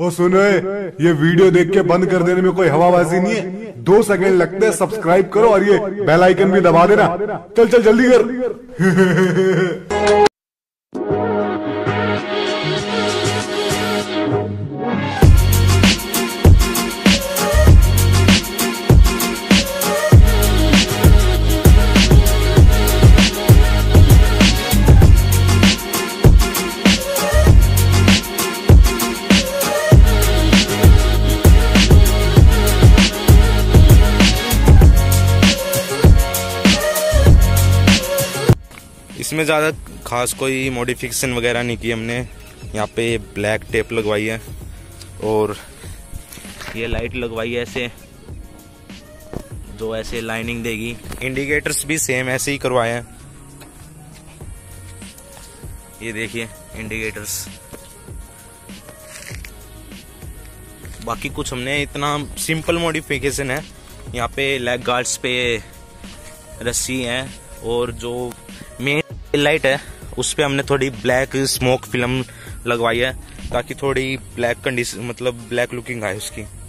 ओ सुनो ये वीडियो देख के बंद कर देने में कोई हवाबाजी नहीं है, 2 सेकंड लगते हैं। सब्सक्राइब करो और ये बेल आइकन भी दबा देना। चल चल जल्दी कर। इसमें ज़्यादा खास कोई मॉडिफिकेशन वगैरह नहीं की हमने। यहाँ पे ब्लैक टेप लगवाई है और ये लाइट लगवाई है ऐसे, जो ऐसे लाइनिंग देगी। इंडिकेटर्स भी सेम ऐसे ही करवाए हैं। ये देखिए इंडिकेटर्स। बाकी कुछ हमने इतना सिंपल मॉडिफिकेशन है। यहाँ पे लेग गार्ड्स पे रस्सी है और जो मेन लाइट है उस पे हमने थोड़ी ब्लैक स्मोक फिल्म लगवाई है ताकि थोड़ी ब्लैक कंडीशन मतलब ब्लैक लुकिंग आए उसकी।